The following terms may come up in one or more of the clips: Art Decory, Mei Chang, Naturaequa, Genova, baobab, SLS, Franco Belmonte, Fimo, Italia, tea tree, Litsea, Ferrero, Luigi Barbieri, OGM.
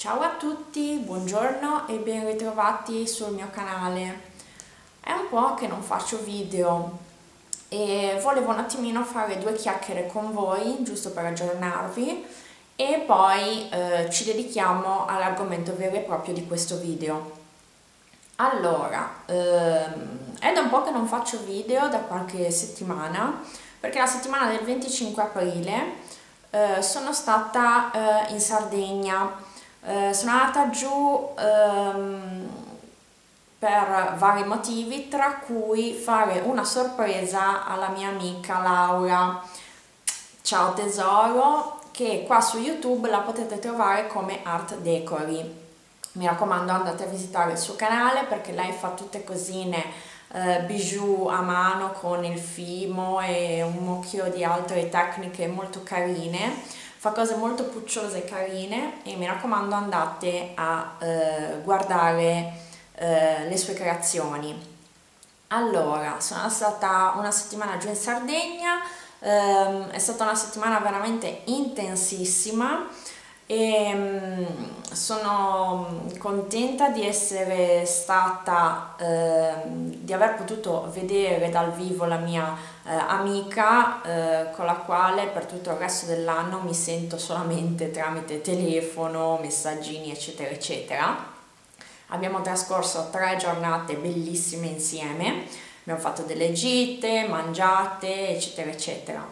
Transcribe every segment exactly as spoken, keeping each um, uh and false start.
Ciao a tutti, buongiorno e ben ritrovati sul mio canale. È un po' che non faccio video e volevo un attimino fare due chiacchiere con voi, giusto per aggiornarvi, e poi eh, ci dedichiamo all'argomento vero e proprio di questo video. Allora, ehm, è da un po' che non faccio video, da qualche settimana, perché la settimana del venticinque aprile eh, sono stata eh, in Sardegna. Eh, sono andata giù ehm, per vari motivi, tra cui fare una sorpresa alla mia amica Laura, ciao tesoro, che qua su YouTube la potete trovare come Art Decory. Mi raccomando, andate a visitare il suo canale perché lei fa tutte cosine eh, bijou a mano con il fimo e un mucchio di altre tecniche molto carine. Fa cose molto pucciose e carine e mi raccomando, andate a eh, guardare eh, le sue creazioni. Allora, sono stata una settimana giù in Sardegna, ehm, è stata una settimana veramente intensissima e mh, sono contenta di essere stata, ehm, di aver potuto vedere dal vivo la mia Eh, amica eh, con la quale per tutto il resto dell'anno mi sento solamente tramite telefono, messaggini eccetera eccetera. Abbiamo trascorso tre giornate bellissime insieme, abbiamo fatto delle gite, mangiate eccetera eccetera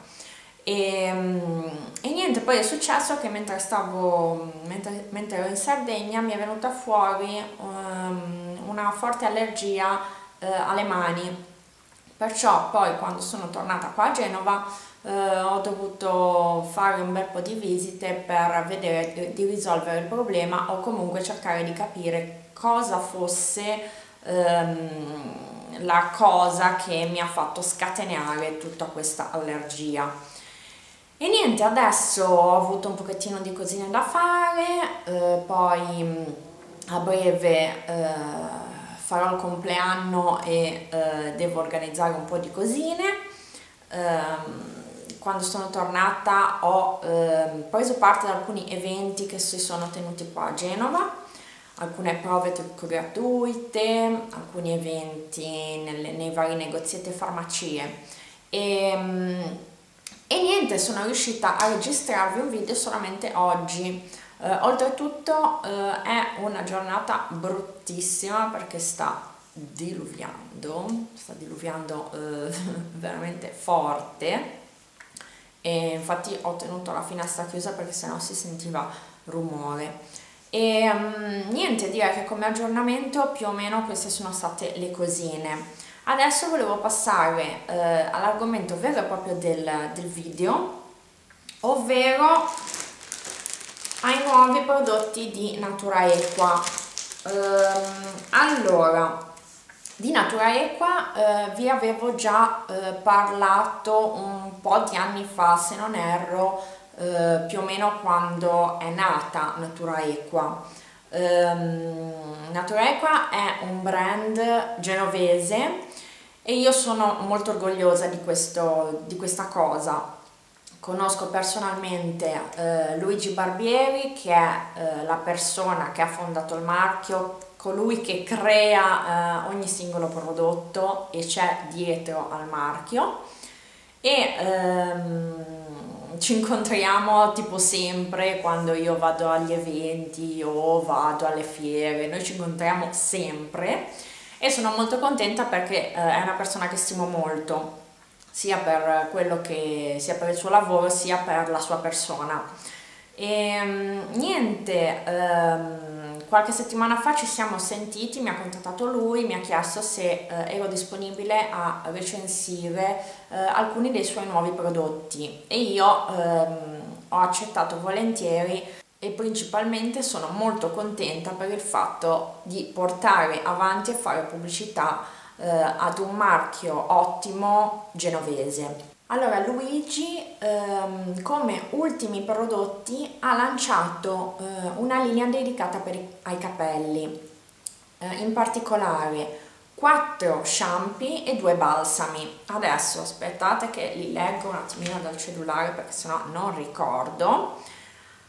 e, e niente, poi è successo che mentre stavo mentre, mentre ero in Sardegna mi è venuta fuori um, una forte allergia eh, alle mani. Perciò poi quando sono tornata qua a Genova eh, ho dovuto fare un bel po' di visite per vedere di, di risolvere il problema o comunque cercare di capire cosa fosse ehm, la cosa che mi ha fatto scatenare tutta questa allergia. E niente, adesso ho avuto un pochettino di cosine da fare, eh, poi a breve... Eh, farò il compleanno e eh, devo organizzare un po' di cosine. Eh, quando sono tornata ho eh, preso parte ad alcuni eventi che si sono tenuti qua a Genova, alcune prove gratuite, alcuni eventi nelle, nei vari negozietti e farmacie. E, e niente, sono riuscita a registrarvi un video solamente oggi. Uh, oltretutto uh, è una giornata bruttissima perché sta diluviando, sta diluviando uh, veramente forte e infatti ho tenuto la finestra chiusa perché sennò si sentiva rumore e um, niente, direi che come aggiornamento più o meno queste sono state le cosine. Adesso volevo passare uh, all'argomento vero e proprio del, del video, ovvero ai nuovi prodotti di Naturaequa. Ehm, allora, di Naturaequa eh, vi avevo già eh, parlato un po' di anni fa, se non erro, eh, più o meno quando è nata Naturaequa. Ehm, Naturaequa è un brand genovese e io sono molto orgogliosa di, questo, di questa cosa. Conosco personalmente eh, Luigi Barbieri, che è eh, la persona che ha fondato il marchio, colui che crea eh, ogni singolo prodotto e c'è dietro al marchio, e ehm, ci incontriamo tipo sempre quando io vado agli eventi o vado alle fiere, noi ci incontriamo sempre e sono molto contenta perché eh, è una persona che stimo molto. Sia per quello che, sia per il suo lavoro, sia per la sua persona. E niente, ehm, qualche settimana fa ci siamo sentiti, mi ha contattato lui, mi ha chiesto se eh, ero disponibile a recensire eh, alcuni dei suoi nuovi prodotti e io ehm, ho accettato volentieri e principalmente sono molto contenta per il fatto di portare avanti e fare pubblicità ad un marchio ottimo genovese. Allora, Luigi ehm, come ultimi prodotti ha lanciato eh, una linea dedicata per i, ai capelli, eh, in particolare quattro shampoo e due balsami. Adesso aspettate che li leggo un attimino dal cellulare perché sennò non ricordo.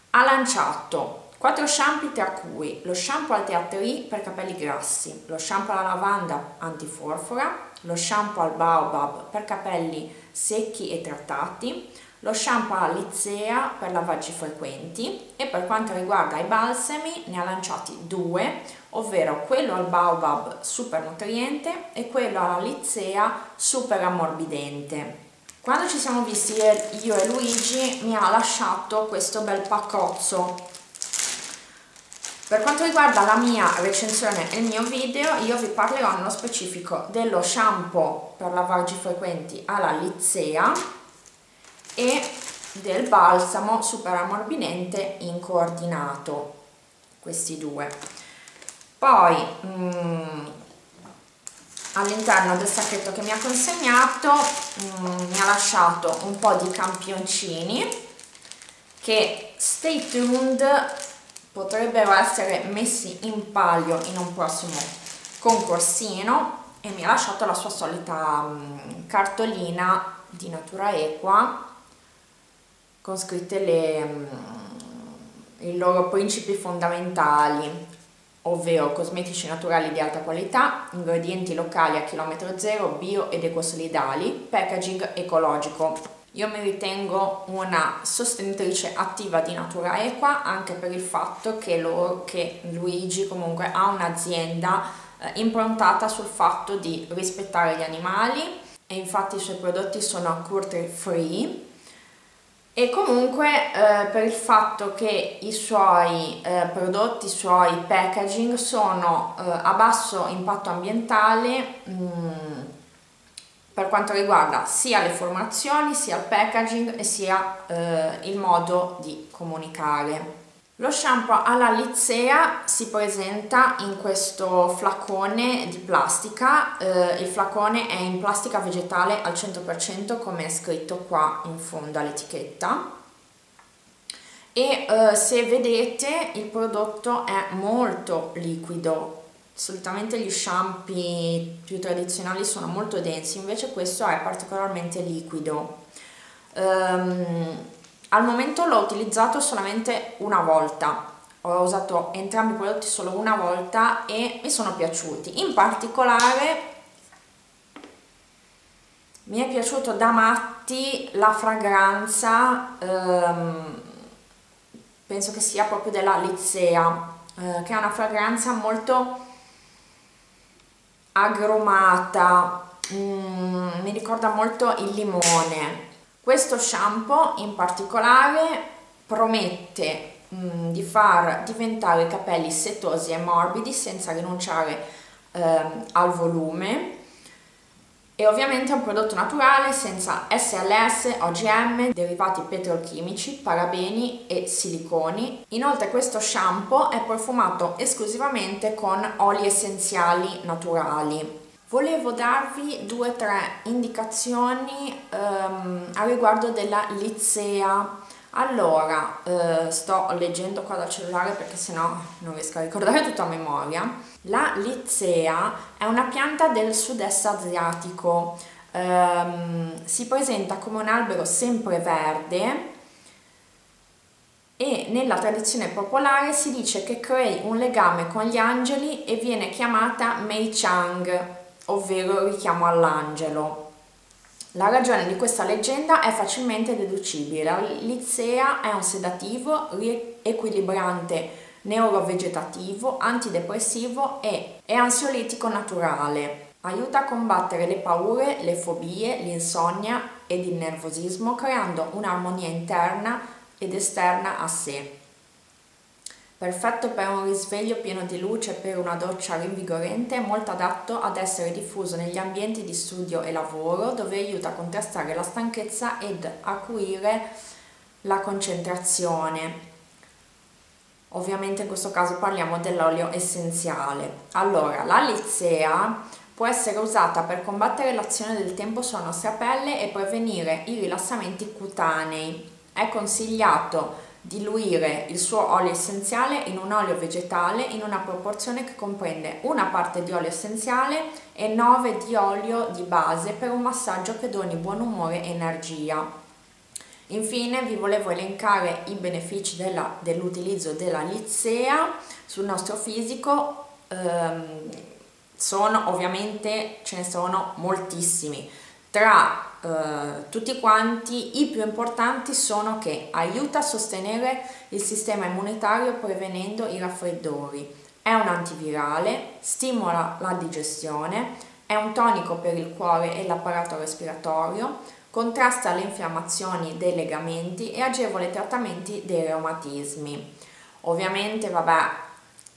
Ha lanciato Quattro shampoo tra cui lo shampoo al tea tree per capelli grassi, lo shampoo alla lavanda antiforfora, lo shampoo al baobab per capelli secchi e trattati, lo shampoo alla Litsea per lavaggi frequenti e per quanto riguarda i balsami ne ha lanciati due, ovvero quello al baobab super nutriente e quello alla Litsea super ammorbidente. Quando ci siamo visti io e Luigi mi ha lasciato questo bel paccozzo. Per quanto riguarda la mia recensione e il mio video, io vi parlerò nello specifico dello shampoo per lavaggi frequenti alla Litsea e del balsamo super ammorbidente in coordinato, questi due. Poi mh, all'interno del sacchetto che mi ha consegnato mh, mi ha lasciato un po' di campioncini che, stay tuned, potrebbero essere messi in palio in un prossimo concorsino, e mi ha lasciato la sua solita cartolina di Naturaequa con scritte le, i loro principi fondamentali, ovvero cosmetici naturali di alta qualità, ingredienti locali a chilometro zero, bio ed ecosolidali, packaging ecologico. Io mi ritengo una sostenitrice attiva di Naturaequa anche per il fatto che, loro, che Luigi comunque ha un'azienda eh, improntata sul fatto di rispettare gli animali, e infatti i suoi prodotti sono cruelty free, e comunque eh, per il fatto che i suoi eh, prodotti, i suoi packaging sono eh, a basso impatto ambientale, mh, per quanto riguarda sia le formazioni, sia il packaging e sia eh, il modo di comunicare. Lo shampoo alla Litsea si presenta in questo flacone di plastica, eh, il flacone è in plastica vegetale al cento per cento come è scritto qua in fondo all'etichetta, e eh, se vedete il prodotto è molto liquido. Solitamente gli shampoo più tradizionali sono molto densi, invece questo è particolarmente liquido. Um, al momento l'ho utilizzato solamente una volta, ho usato entrambi i prodotti solo una volta e mi sono piaciuti. In particolare mi è piaciuto da matti la fragranza, um, penso che sia proprio della Litsea, uh, che è una fragranza molto agrumata, mm, mi ricorda molto il limone. Questo shampoo in particolare promette mm, di far diventare i capelli setosi e morbidi senza rinunciare eh, al volume, e ovviamente è un prodotto naturale senza S L S, O G M, derivati petrolchimici, parabeni e siliconi. Inoltre questo shampoo è profumato esclusivamente con oli essenziali naturali. Volevo darvi due o tre indicazioni ehm, a riguardo della Litsea. Allora, eh, sto leggendo qua dal cellulare perché sennò non riesco a ricordare tutto a memoria. La Litsea è una pianta del sud-est asiatico, ehm, si presenta come un albero sempreverde e nella tradizione popolare si dice che crei un legame con gli angeli e viene chiamata Mei Chang, ovvero richiamo all'angelo. La ragione di questa leggenda è facilmente deducibile. La Litsea è un sedativo, riequilibrante neurovegetativo, antidepressivo e è ansiolitico naturale. Aiuta a combattere le paure, le fobie, l'insonnia ed il nervosismo, creando un'armonia interna ed esterna a sé. Perfetto per un risveglio pieno di luce, per una doccia rinvigorente, molto adatto ad essere diffuso negli ambienti di studio e lavoro, dove aiuta a contrastare la stanchezza ed acuire la concentrazione. Ovviamente in questo caso parliamo dell'olio essenziale. Allora, la Litsea può essere usata per combattere l'azione del tempo sulla nostra pelle e prevenire i rilassamenti cutanei. È consigliato diluire il suo olio essenziale in un olio vegetale in una proporzione che comprende una parte di olio essenziale e nove di olio di base per un massaggio che doni buon umore e energia. Infine vi volevo elencare i benefici dell'utilizzo della Litsea sul nostro fisico. ehm, sono ovviamente, ce ne sono moltissimi, tra eh, tutti quanti i più importanti sono che aiuta a sostenere il sistema immunitario prevenendo i raffreddori, è un antivirale, stimola la digestione, è un tonico per il cuore e l'apparato respiratorio, contrasta le infiammazioni dei legamenti e agevola i trattamenti dei reumatismi. Ovviamente, vabbè,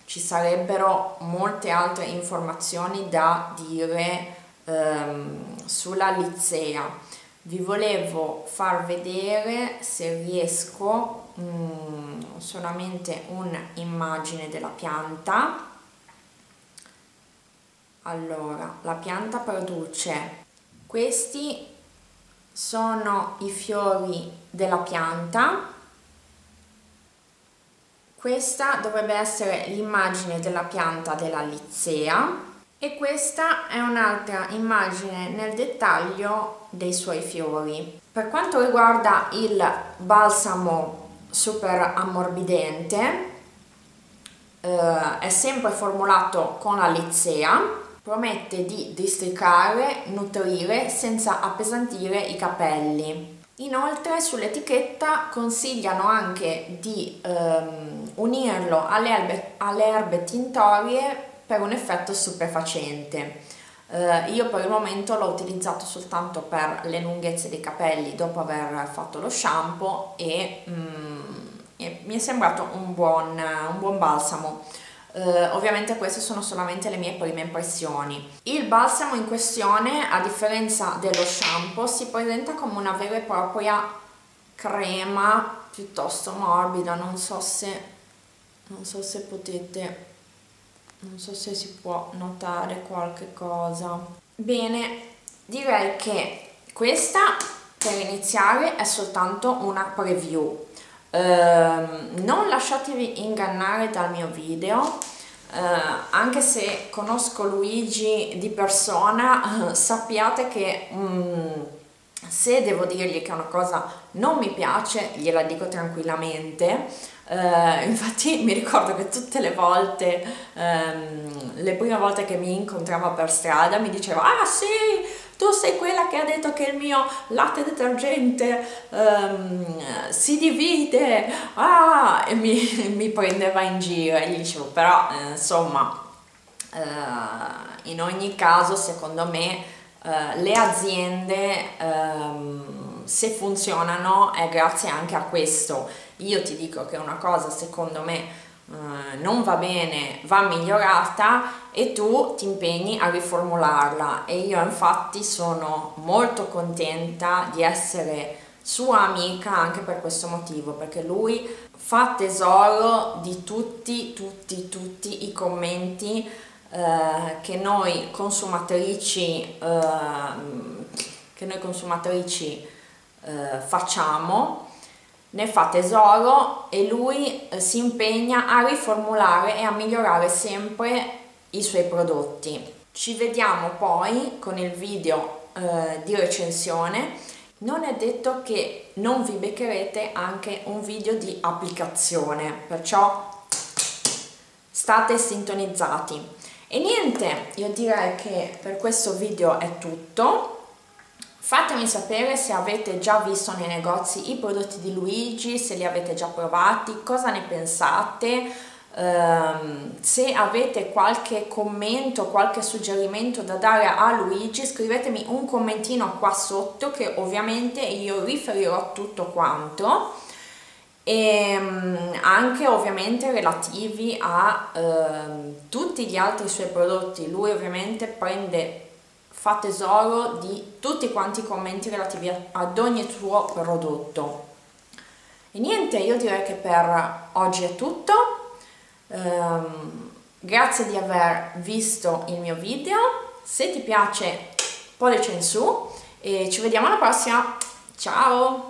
ci sarebbero molte altre informazioni da dire ehm, sulla Litsea. Vi volevo far vedere, se riesco, mh, solamente un'immagine della pianta. Allora, la pianta produce questi sono i fiori della pianta. Questa dovrebbe essere l'immagine della pianta della Litsea e questa è un'altra immagine nel dettaglio dei suoi fiori. Per quanto riguarda il balsamo super ammorbidente, eh, è sempre formulato con la Litsea. Promette di districare, nutrire senza appesantire i capelli. Inoltre sull'etichetta consigliano anche di ehm, unirlo alle erbe, alle erbe tintorie per un effetto stupefacente. Eh, io per il momento l'ho utilizzato soltanto per le lunghezze dei capelli dopo aver fatto lo shampoo e, mm, e mi è sembrato un buon, un buon balsamo. Uh, ovviamente queste sono solamente le mie prime impressioni. Il balsamo in questione, a differenza dello shampoo, si presenta come una vera e propria crema piuttosto morbida. Non so se, non so se potete, non so se si può notare qualche cosa. Bene, direi che questa per iniziare è soltanto una preview. Uh, non lasciatevi ingannare dal mio video, uh, anche se conosco Luigi di persona, uh, sappiate che um, se devo dirgli che una cosa non mi piace gliela dico tranquillamente. Uh, infatti mi ricordo che tutte le volte, um, le prime volte che mi incontrava per strada mi diceva: ah sì, tu sei quella che ha detto che il mio latte detergente um, si divide, ah, e mi, mi prendeva in giro e gli dicevo però eh, insomma eh, in ogni caso secondo me eh, le aziende ehm, se funzionano è grazie anche a questo. Io ti dico che una cosa secondo me Uh, non va bene, va migliorata e tu ti impegni a riformularla, e io infatti sono molto contenta di essere sua amica anche per questo motivo, perché lui fa tesoro di tutti tutti tutti i commenti uh, che noi consumatrici uh, che noi consumatrici uh, facciamo. Ne fa tesoro e lui eh, si impegna a riformulare e a migliorare sempre i suoi prodotti. Ci vediamo poi con il video eh, di recensione. Non è detto che non vi beccherete anche un video di applicazione, perciò state sintonizzati. E niente, io direi che per questo video è tutto. Fatemi sapere se avete già visto nei negozi i prodotti di Luigi, se li avete già provati, cosa ne pensate, ehm, se avete qualche commento, qualche suggerimento da dare a Luigi, scrivetemi un commentino qua sotto che ovviamente io riferirò tutto quanto, e anche ovviamente relativi a ehm, tutti gli altri suoi prodotti. Lui ovviamente prende fa tesoro di tutti quanti i commenti relativi ad ogni tuo prodotto. E niente, io direi che per oggi è tutto. Ehm, grazie di aver visto il mio video, se ti piace pollice in su e ci vediamo alla prossima, ciao!